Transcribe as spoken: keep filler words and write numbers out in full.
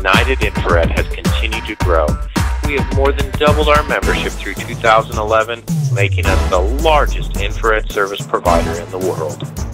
United Infrared has continued to grow. We have more than doubled our membership through two thousand eleven, making us the largest infrared service provider in the world.